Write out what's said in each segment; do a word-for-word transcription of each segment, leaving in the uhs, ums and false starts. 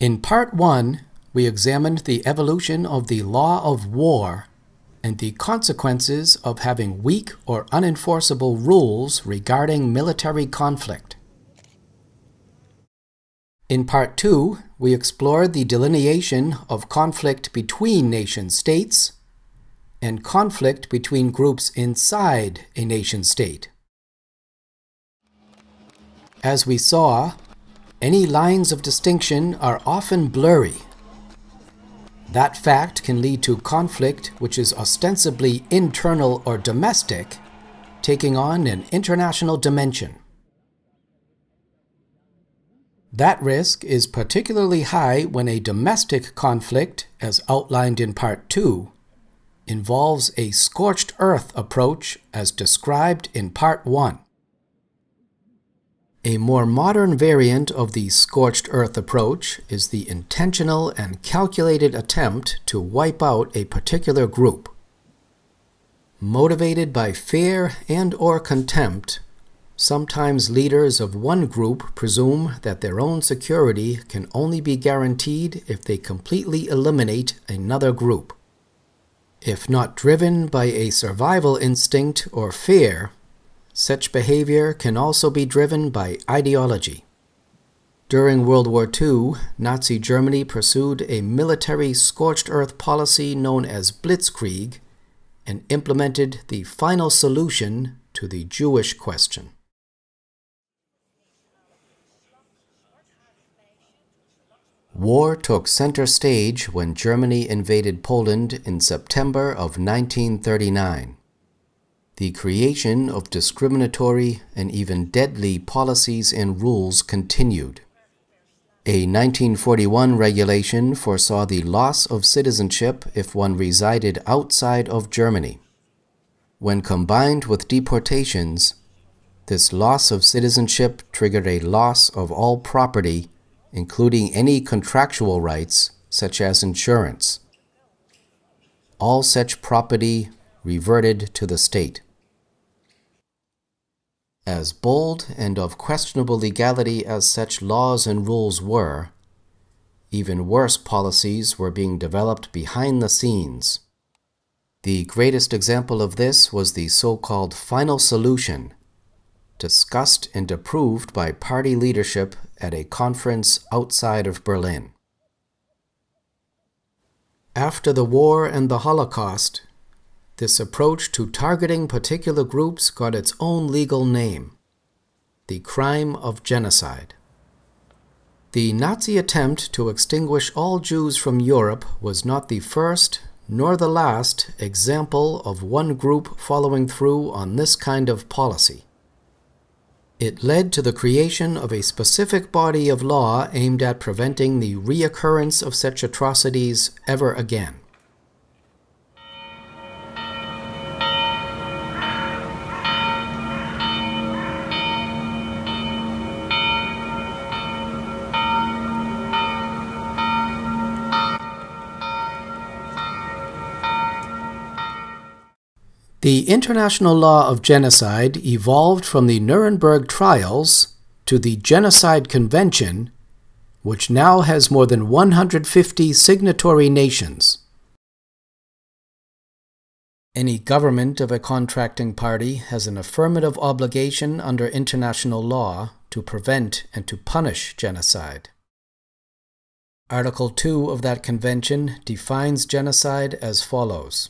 In part one, we examined the evolution of the law of war and the consequences of having weak or unenforceable rules regarding military conflict. In part two, we explored the delineation of conflict between nation-states and conflict between groups inside a nation-state. As we saw, any lines of distinction are often blurry. That fact can lead to conflict which is ostensibly internal or domestic, taking on an international dimension. That risk is particularly high when a domestic conflict, as outlined in Part two, involves a scorched earth approach as described in Part one. A more modern variant of the scorched earth approach is the intentional and calculated attempt to wipe out a particular group. Motivated by fear and/or contempt, sometimes leaders of one group presume that their own security can only be guaranteed if they completely eliminate another group. If not driven by a survival instinct or fear, such behavior can also be driven by ideology. During World War Two, Nazi Germany pursued a military scorched earth policy known as Blitzkrieg and implemented the final solution to the Jewish question. War took center stage when Germany invaded Poland in September of nineteen thirty-nine. The creation of discriminatory and even deadly policies and rules continued. A nineteen forty-one regulation foresaw the loss of citizenship if one resided outside of Germany. When combined with deportations, this loss of citizenship triggered a loss of all property, including any contractual rights, such as insurance. All such property reverted to the state. As bold and of questionable legality as such laws and rules were, even worse policies were being developed behind the scenes. The greatest example of this was the so-called Final Solution, discussed and approved by party leadership at a conference outside of Berlin. After the war and the Holocaust, this approach to targeting particular groups got its own legal name, the crime of genocide. The Nazi attempt to extinguish all Jews from Europe was not the first nor the last example of one group following through on this kind of policy. It led to the creation of a specific body of law aimed at preventing the reoccurrence of such atrocities ever again. The international law of genocide evolved from the Nuremberg Trials to the Genocide Convention, which now has more than one hundred fifty signatory nations. Any government of a contracting party has an affirmative obligation under international law to prevent and to punish genocide. Article two of that convention defines genocide as follows.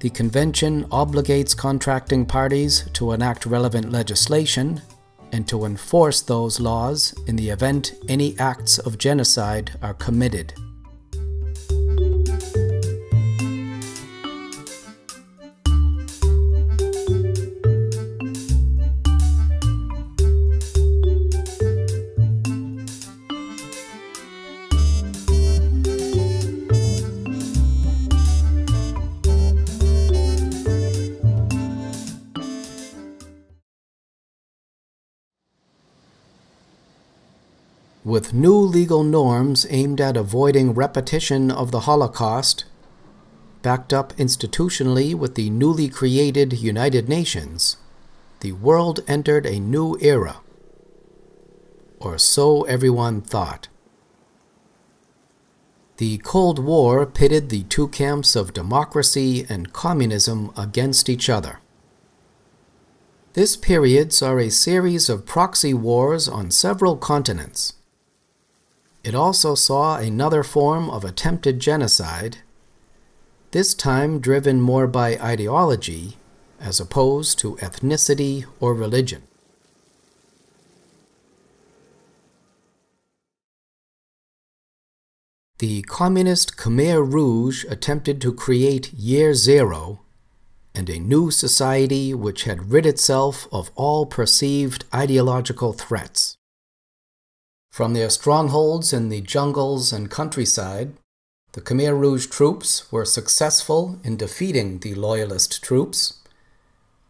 The Convention obligates contracting parties to enact relevant legislation and to enforce those laws in the event any acts of genocide are committed. with new legal norms aimed at avoiding repetition of the Holocaust, backed up institutionally with the newly created United Nations, the world entered a new era. Or so everyone thought. The Cold War pitted the two camps of democracy and communism against each other. This periods are a series of proxy wars on several continents. It also saw another form of attempted genocide, this time driven more by ideology as opposed to ethnicity or religion. The communist Khmer Rouge attempted to create Year Zero and a new society which had rid itself of all perceived ideological threats. From their strongholds in the jungles and countryside, the Khmer Rouge troops were successful in defeating the loyalist troops,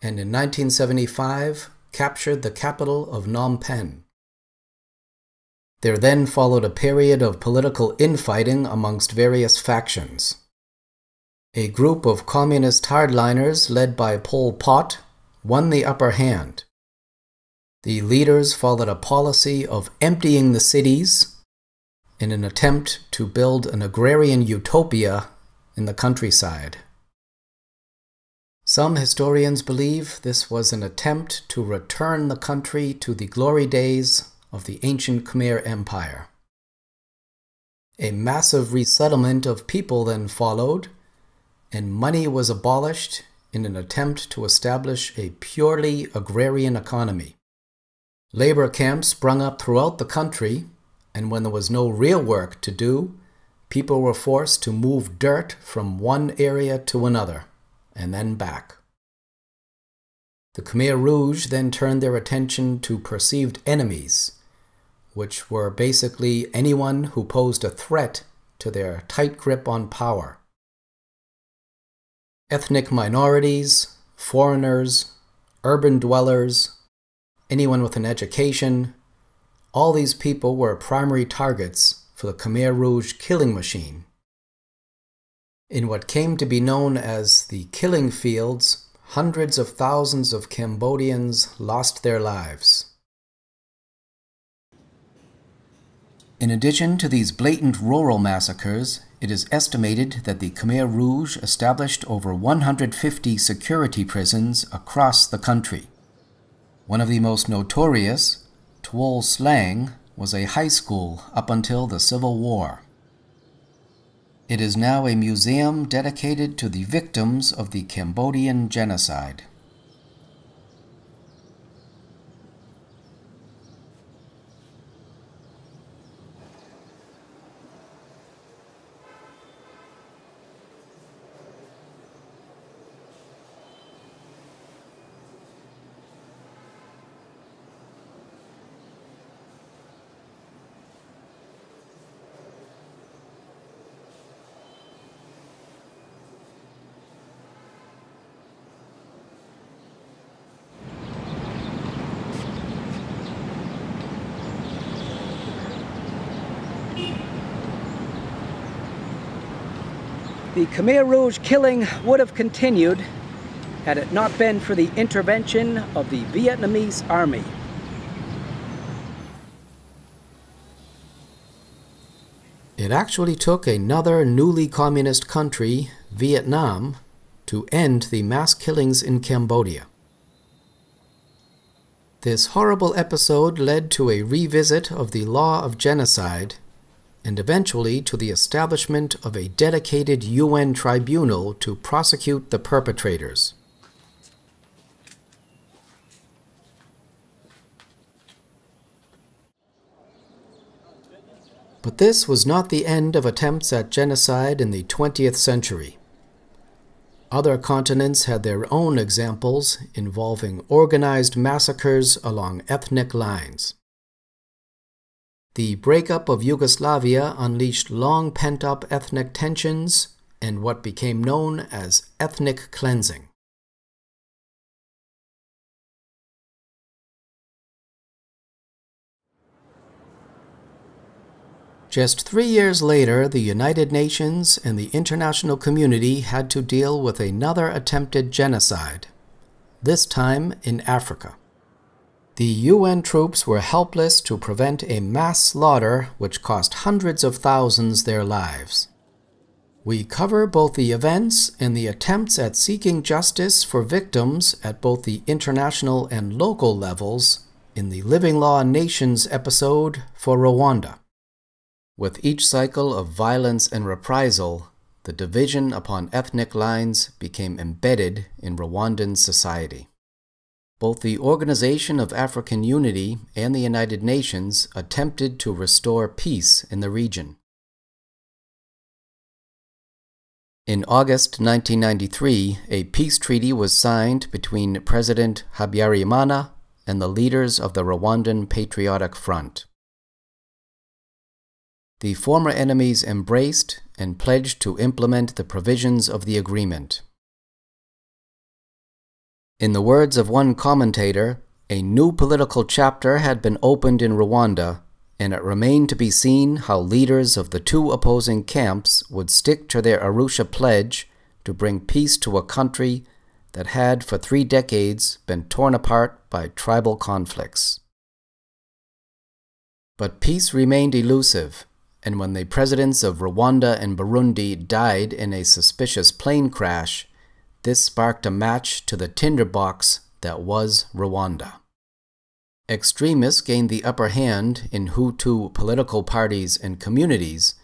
and in nineteen seventy-five captured the capital of Phnom Penh. There then followed a period of political infighting amongst various factions. A group of communist hardliners led by Pol Pot won the upper hand. The leaders followed a policy of emptying the cities in an attempt to build an agrarian utopia in the countryside. Some historians believe this was an attempt to return the country to the glory days of the ancient Khmer Empire. A massive resettlement of people then followed, and money was abolished in an attempt to establish a purely agrarian economy. Labor camps sprung up throughout the country, and when there was no real work to do, people were forced to move dirt from one area to another, and then back. The Khmer Rouge then turned their attention to perceived enemies, which were basically anyone who posed a threat to their tight grip on power. Ethnic minorities, foreigners, urban dwellers, anyone with an education, all these people were primary targets for the Khmer Rouge killing machine. In what came to be known as the killing fields, hundreds of thousands of Cambodians lost their lives. In addition to these blatant rural massacres, it is estimated that the Khmer Rouge established over one hundred fifty security prisons across the country. One of the most notorious, Tuol Slang, was a high school up until the Civil War. It is now a museum dedicated to the victims of the Cambodian genocide. The Khmer Rouge killing would have continued had it not been for the intervention of the Vietnamese army. It actually took another newly communist country, Vietnam, to end the mass killings in Cambodia. This horrible episode led to a revisit of the law of genocide, and eventually to the establishment of a dedicated U N tribunal to prosecute the perpetrators. But this was not the end of attempts at genocide in the twentieth century. Other continents had their own examples involving organized massacres along ethnic lines. The breakup of Yugoslavia unleashed long pent-up ethnic tensions and what became known as ethnic cleansing. Just three years later, the United Nations and the international community had to deal with another attempted genocide, this time in Africa. The U N troops were helpless to prevent a mass slaughter which cost hundreds of thousands their lives. We cover both the events and the attempts at seeking justice for victims at both the international and local levels in the Living Law Nations episode for Rwanda. With each cycle of violence and reprisal, the division upon ethnic lines became embedded in Rwandan society. Both the Organization of African Unity and the United Nations attempted to restore peace in the region. In August nineteen ninety-three, a peace treaty was signed between President Habyarimana and the leaders of the Rwandan Patriotic Front. The former enemies embraced and pledged to implement the provisions of the agreement. In the words of one commentator, a new political chapter had been opened in Rwanda, and it remained to be seen how leaders of the two opposing camps would stick to their Arusha pledge to bring peace to a country that had for three decades been torn apart by tribal conflicts. But peace remained elusive, and when the presidents of Rwanda and Burundi died in a suspicious plane crash, this sparked a match to the tinderbox that was Rwanda. Extremists gained the upper hand in Hutu political parties and communities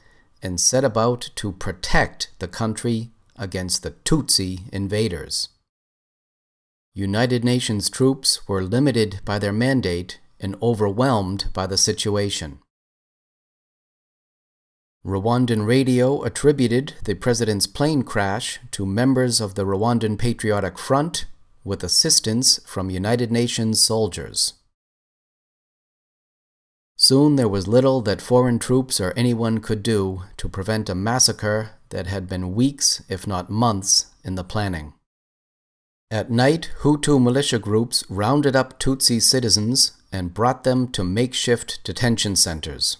and set about to protect the country against the Tutsi invaders. United Nations troops were limited by their mandate and overwhelmed by the situation. Rwandan radio attributed the president's plane crash to members of the Rwandan Patriotic Front with assistance from United Nations soldiers. Soon there was little that foreign troops or anyone could do to prevent a massacre that had been weeks, if not months, in the planning. At night, Hutu militia groups rounded up Tutsi citizens and brought them to makeshift detention centers.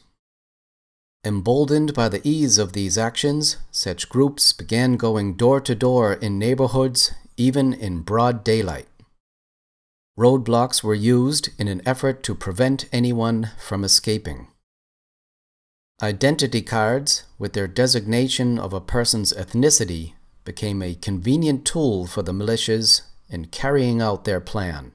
Emboldened by the ease of these actions, such groups began going door to door in neighborhoods, even in broad daylight. Roadblocks were used in an effort to prevent anyone from escaping. Identity cards, with their designation of a person's ethnicity, became a convenient tool for the militias in carrying out their plan.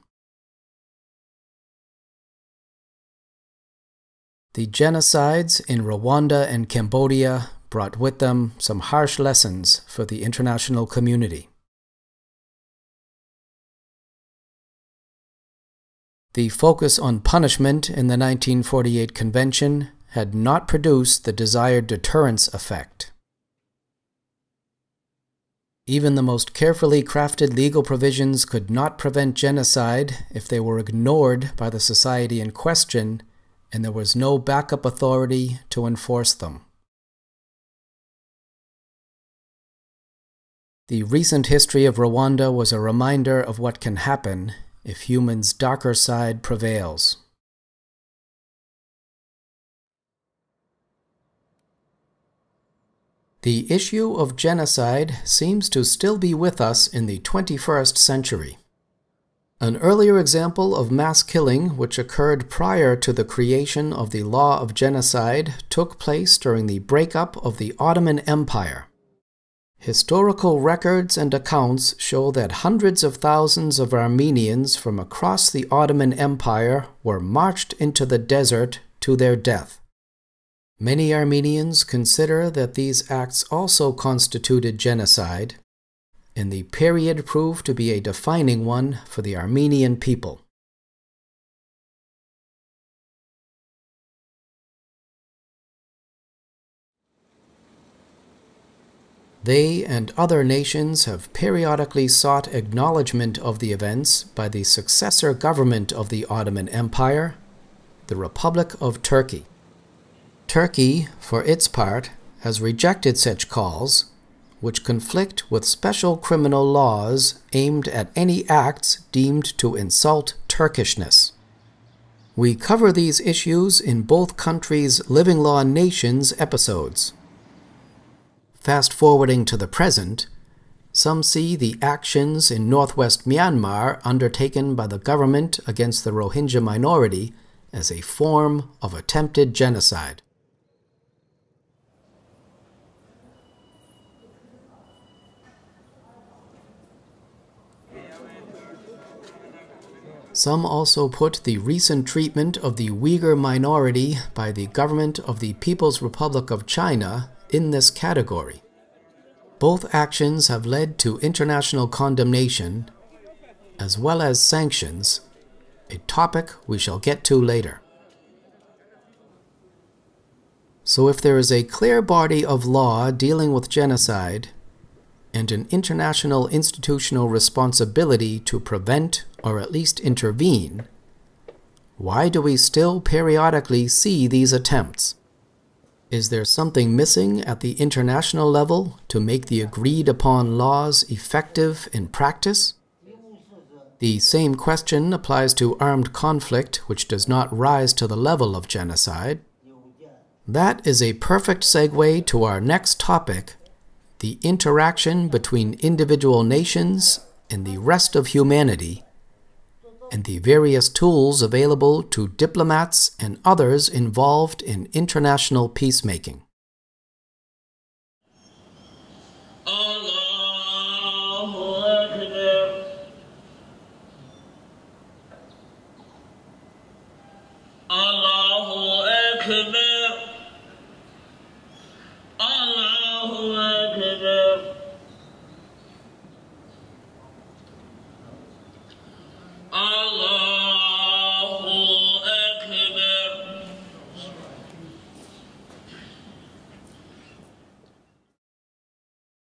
The genocides in Rwanda and Cambodia brought with them some harsh lessons for the international community. The focus on punishment in the nineteen forty-eight convention had not produced the desired deterrence effect. Even the most carefully crafted legal provisions could not prevent genocide if they were ignored by the society in question, and there was no backup authority to enforce them. The recent history of Rwanda was a reminder of what can happen if humans' darker side prevails. The issue of genocide seems to still be with us in the twenty-first century. An earlier example of mass killing, which occurred prior to the creation of the law of genocide, took place during the breakup of the Ottoman Empire. Historical records and accounts show that hundreds of thousands of Armenians from across the Ottoman Empire were marched into the desert to their death. Many Armenians consider that these acts also constituted genocide, and the period proved to be a defining one for the Armenian people. They and other nations have periodically sought acknowledgement of the events by the successor government of the Ottoman Empire, the Republic of Turkey. Turkey, for its part, has rejected such calls, which conflict with special criminal laws aimed at any acts deemed to insult Turkishness. We cover these issues in both countries' Living Law Nations episodes. Fast forwarding to the present, some see the actions in northwest Myanmar undertaken by the government against the Rohingya minority as a form of attempted genocide. Some also put the recent treatment of the Uyghur minority by the government of the People's Republic of China in this category. Both actions have led to international condemnation, as well as sanctions, a topic we shall get to later. So if there is a clear body of law dealing with genocide, and an international institutional responsibility to prevent or at least intervene, why do we still periodically see these attempts? Is there something missing at the international level to make the agreed-upon laws effective in practice? The same question applies to armed conflict, which does not rise to the level of genocide. That is a perfect segue to our next topic, the interaction between individual nations and the rest of humanity, and the various tools available to diplomats and others involved in international peacemaking. Allahu Akbar.